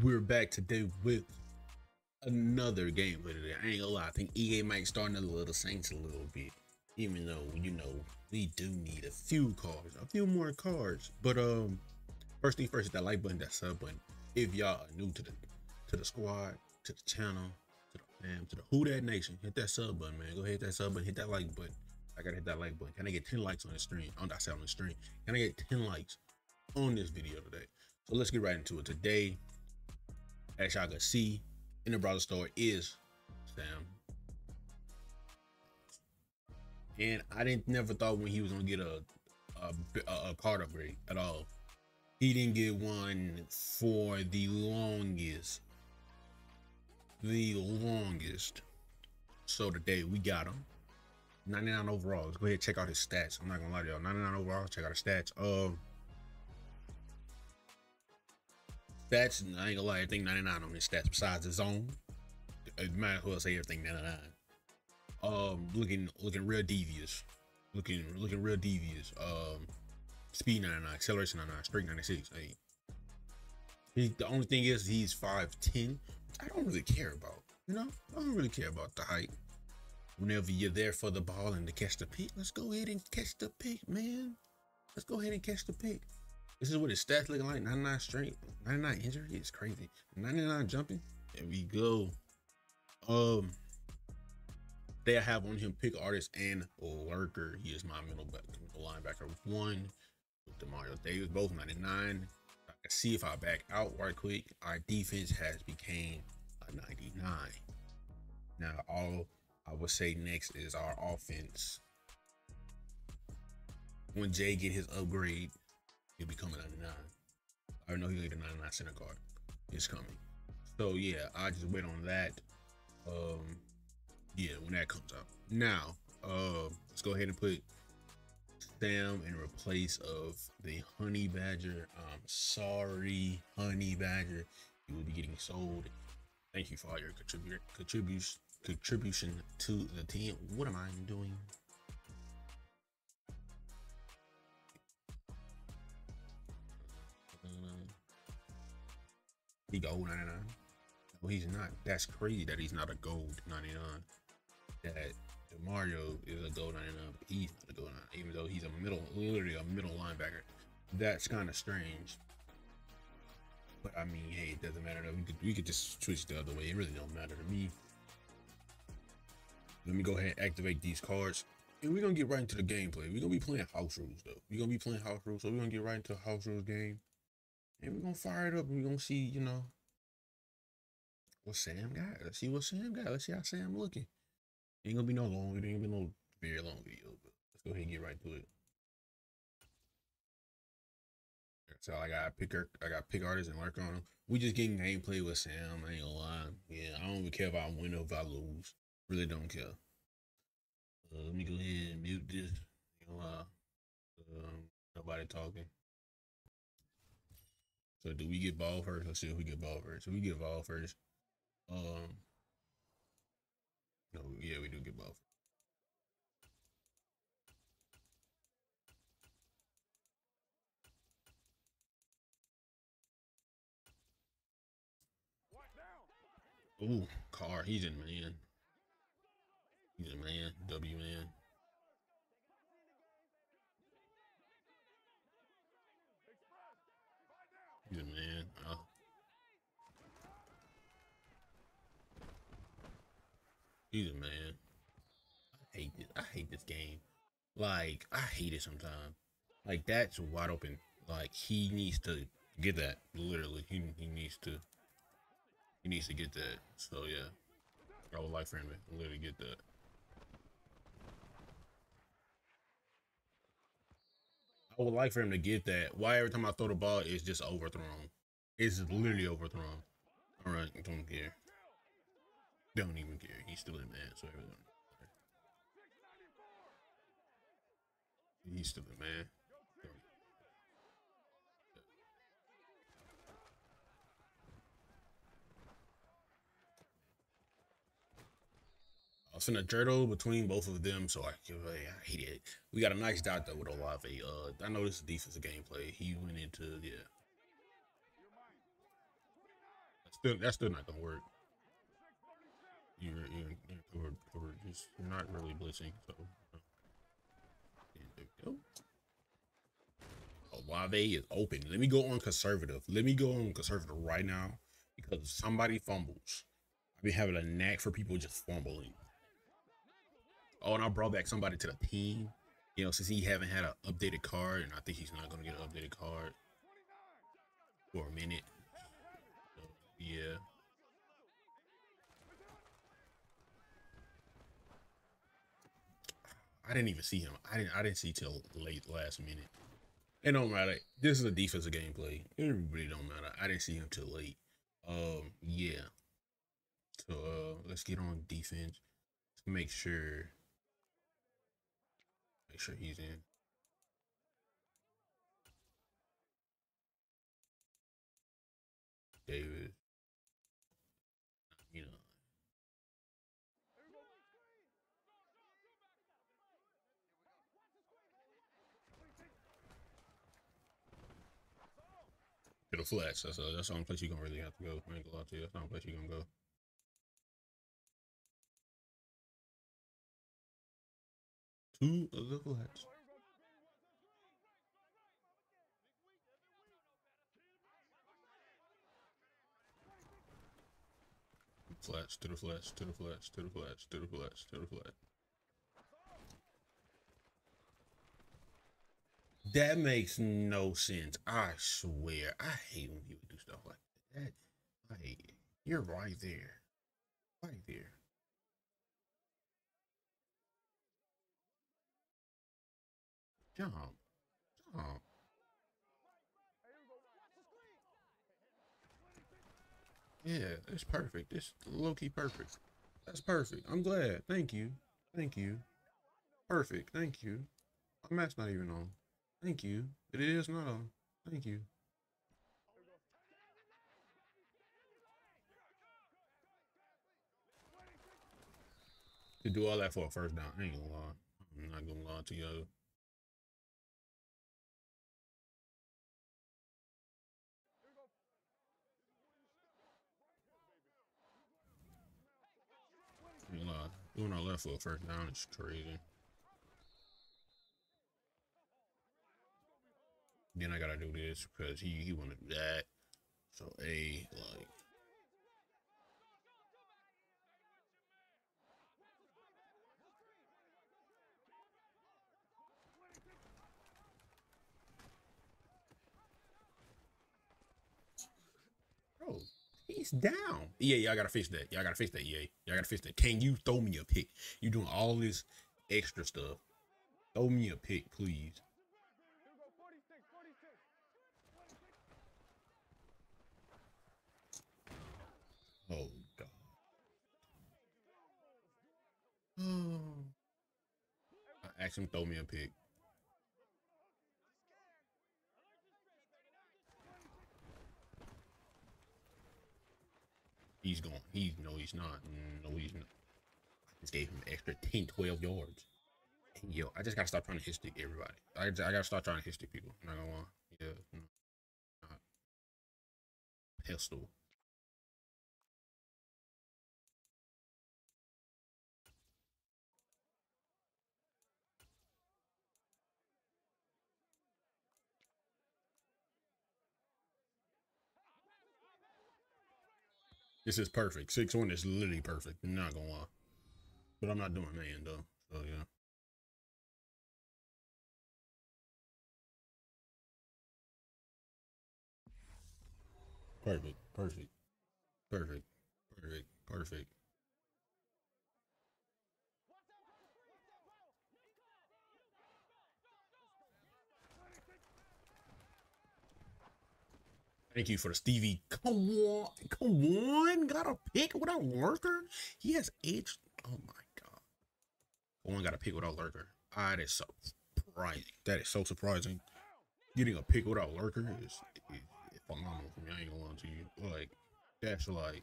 We're back today with another game. I ain't gonna lie, I think EA might start another little Saints a little bit, even though, you know, we do need a few more cards. But first thing first, that like button, that sub button. If y'all are new to the squad, to the channel, to the fam, to the Who Dat Nation, hit that sub button, man. Go ahead, hit that sub button, hit that like button. I gotta hit that like button. Can I get 10 likes on the stream? Can I get 10 likes on this video today? So let's get right into it today. As y'all can see, in the browser store is Sam. And I never thought when he was gonna get a card upgrade at all. He didn't get one for the longest. So today we got him. 99 overall. Let's go ahead and check out his stats. I'm not gonna lie to y'all. 99 overall, check out his stats. Stats, I ain't gonna lie, everything 99 on his stats besides his own. It might as well say everything 99. Looking real devious. Looking real devious. Speed 99, acceleration 99, strength 96. Hey. The only thing is he's 5'10". I don't really care about, you know? I don't really care about the height. Whenever you're there for the ball and to catch the pick, let's go ahead and catch the pick, man. Let's go ahead and catch the pick. This is what his stats looking like. 99 strength, 99 injury, it's crazy. 99 jumping, there we go. They have on him pick artist and lurker. He is my middle linebacker one. Demario Davis, both 99. I can see if I back out right quick, our defense has became a 99. Now all I would say next is our offense. When Jay get his upgrade, he'll become a 99. I know he's gonna get a 99 center guard. It's coming. So yeah, I just wait on that. Yeah, when that comes out. Now, let's go ahead and put Sam in replace of the Honey Badger. I'm sorry, Honey Badger. You will be getting sold. Thank you for all your contribution to the team. What am I doing? He gold 99. No, he's not. That's crazy that he's not a gold 99. That Demario is a gold 99, but he's not a gold 99, even though he's literally a middle linebacker. That's kind of strange. But I mean, hey, it doesn't matter. We could just switch the other way. It really don't matter to me. Let me go ahead and activate these cards. And we're gonna get right into the gameplay. We're gonna be playing house rules though. We're gonna be playing house rules, so we're gonna get right into the house rules game. And we're gonna fire it up and we're gonna see, you know, what Sam got. Let's see what Sam got. Let's see how Sam looking. Ain't gonna be no long, it ain't gonna be no very long video, but let's go ahead and get right to it. So I got pick artists and work on them. We just getting gameplay with Sam, I ain't gonna lie. Yeah, I don't even care if I win or if I lose. Really don't care. Let me go ahead and mute this. I ain't gonna lie. Nobody talking. So do we get ball first? Let's see if we get ball first. So we get ball first. No, yeah, we do get ball first. Ooh, Carr, he's in man. He's a man. W man. Good man. Oh. He's a man. I hate this game. Like, I hate it sometimes. Like, that's wide open. Like, he needs to get that. Literally, he needs to get that. So yeah, I would like for him to literally get that. I would like for him to get that. Why every time I throw the ball, it's just overthrown. It's literally overthrown. All right, don't care. Don't even care. He's still in man, so everyone. He's still in man. I was in a dirtle between both of them, so I hate it. We got a nice dot though with Olave. I know this is defensive gameplay. He went into, yeah. that's still not gonna work. You're just not really blitzing. So there we go. Olave is open. Let me go on conservative. Let me go on conservative right now because somebody fumbles. I've been having a knack for people just fumbling. Oh, and I brought back somebody to the team. You know, since he haven't had an updated card, and I think he's not gonna get an updated card for a minute. So, yeah. I didn't even see him. I didn't see till late last minute. It don't matter. This is a defensive gameplay. It really don't matter. I didn't see him till late. Yeah. So let's get on defense. Let's make sure he's in. David. You know. To the flats, that's the only place you're gonna really have to go. I ain't gonna lie to you, that's the only place you're gonna go. To the flats. Flats, to the flats, to the flats, to the flats, to the flats, to the flats. That makes no sense. I swear. I hate when people do stuff like that. I hate it. You're right there. Right there. Jump. Jump. Yeah, it's perfect. It's low-key perfect. That's perfect. I'm glad. Thank you. Thank you. Perfect. Thank you. My mat's not even on. Thank you. It is not on. Thank you. To do all that for a first down, I ain't gonna lie. I'm not gonna lie to you. I ain't gonna lie. Doing all that for a first down is crazy. Then I gotta do this because he wanna do that. So A, like. Bro, he's down. Yeah, y'all gotta fix that. Y'all gotta fix that, EA. Y'all gotta fix that. Can you throw me a pick? You doing all this extra stuff. Throw me a pick, please. Oh, God. Oh. I asked him to throw me a pick. He's gone. No, he's not. I just gave him an extra 10, 12 yards. And yo, I just got to stop trying to hit stick everybody. I got to start trying to hit stick people. I'm not going to lie. Yeah. Not. Pestle. This is perfect. 6-1 is literally perfect. I'm not gonna lie. But I'm not doing man though. So yeah. Perfect. Perfect. Perfect. Perfect. Perfect. Thank you for the Stevie. Come on. Come on. Got a pick without Lurker. He has H. Oh, my God. One got a pick without Lurker. That is so surprising. That is so surprising. Getting a pick without Lurker is phenomenal for me. I ain't gonna lie to you. Like, that's like.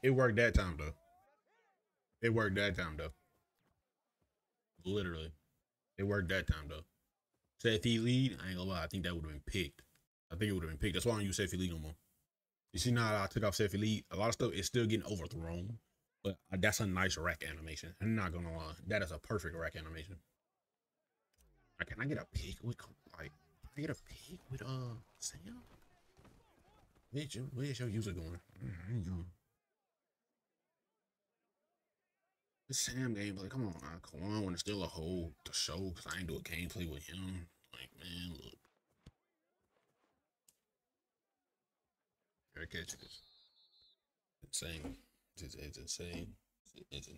It worked that time though. It worked that time, though. Literally. It worked that time, though. Safety lead, I ain't gonna lie, I think that would have been picked. I think it would have been picked. That's why I don't use safety lead no more. You see now that I took off safety lead, a lot of stuff is still getting overthrown, but that's a nice rack animation. I'm not gonna lie, that is a perfect rack animation. Like, can I get a pick with, like, can I get a pick with, Sam? Bitch, where's your user going? This Sam gameplay, come on, I want to steal a whole to show because I ain't do a gameplay with him. Like, man, look. Here, catch this. Insane. It's insane. It's insane. It's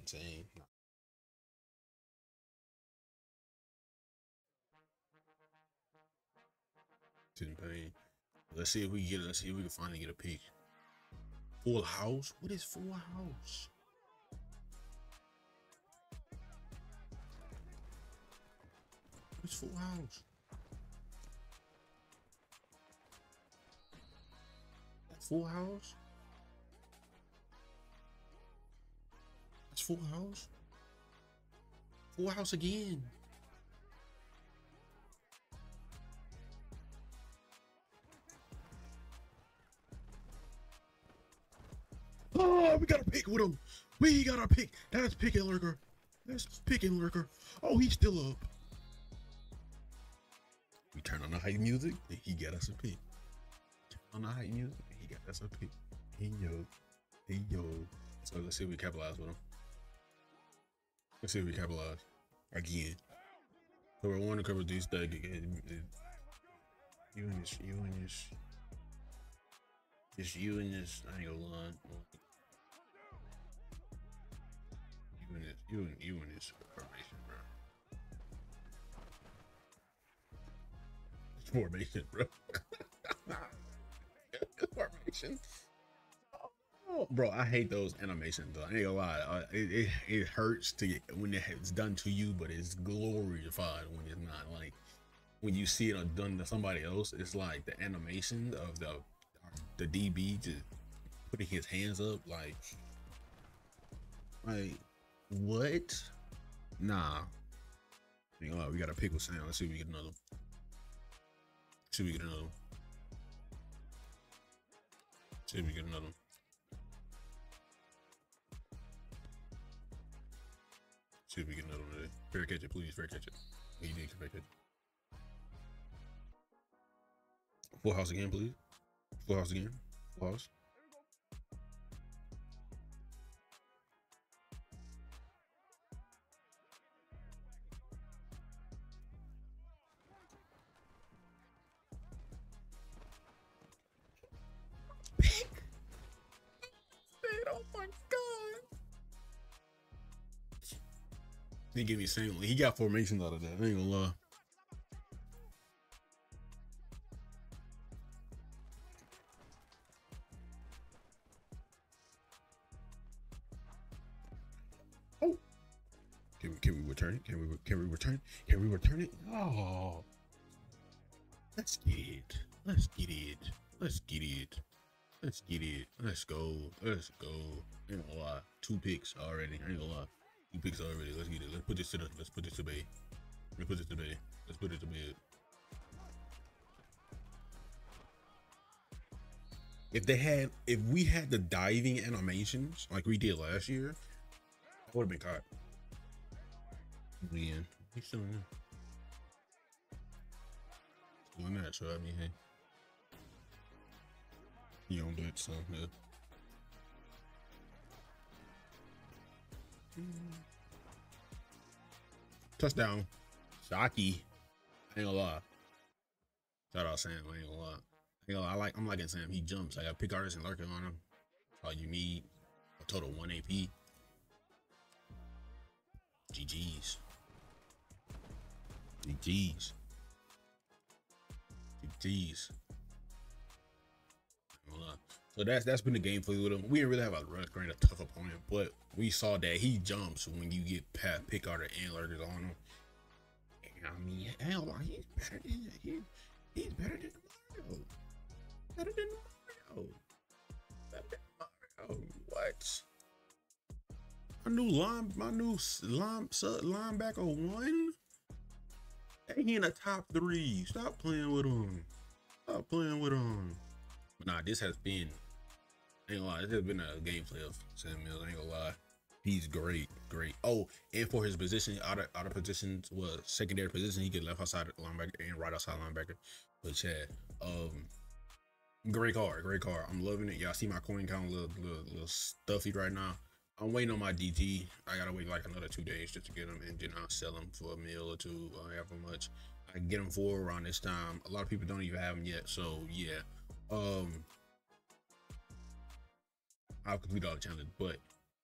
insane. Let's see if we can get it. Let's see if we can finally get a peek. Full house? What is full house? It's full house. That's full house. That's full house. Full house again. Oh, we got a pick with him. We got our pick. That's picking lurker. That's picking lurker. Oh, he's still up. We turn on the hype music, and he got us a pick. Turn on the hype music, and he got us a pick. Hey yo, hey yo. So let's see if we capitalize with him. Let's see if we capitalize again. So we're wanting to cover these things again. You and this. I ain't gonna lie. You and this formation, bro. Formation, bro. Formation. Oh, bro, I hate those animations, though. I ain't gonna lie. It hurts to get, when it's done to you, but it's glorified when it's not. Like, when you see it done to somebody else, it's like the animation of the DB just putting his hands up, like what? Nah. I ain't gonna lie, we got a pickle sound. Let's see if we get another. See if we get another one. See if we get another one. See if we get another one today. Fair catch it, please. Fair catch it. He did fair catch it. Full house again, please. Full house again. Full house. He gave me same. He got formations out of that. I ain't gonna lie. Oh, can we return it? Can we return it? Oh, let's get it. Let's go. I ain't gonna lie. Two picks already. I ain't gonna lie. He picks already. Let's get it. Let's put this to bed. If we had the diving animations like we did last year, I would have been caught. Man, he's still in there. Still in there, so I mean, hey. You don't do it, so yeah. Touchdown. Shockey. I ain't gonna lie. Shout out Sam. I ain't gonna lie. I'm liking Sam. He jumps. I got pick artists and lurking on him. That's all you need. A total 1 AP. GG's. So that's been the gameplay with him. We didn't really have a tough opponent, but we saw that he jumps when you get past pickguarder and lurkers on him. And I mean, hell, he's better than Demario. What? I my new linebacker one. Hey, he in the top three. Stop playing with him. Stop playing with him. But nah, this has been, I ain't gonna lie, this has been a gameplay of Sam Mills. I ain't gonna lie. He's great, great. Oh, and for his position, out of positions was secondary position. He could left outside linebacker and right outside linebacker. But yeah, great card, great card. I'm loving it. Y'all see my coin count a little stuffy right now. I'm waiting on my DT. I gotta wait like another 2 days just to get them, and then I'll sell them for a meal or two, however much I can get them for around this time. A lot of people don't even have them yet, so yeah. I'll complete all the challenges, but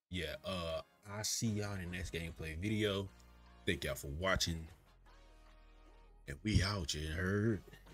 yeah, I'll see y'all in the next gameplay video. Thank y'all for watching, and we out, you heard.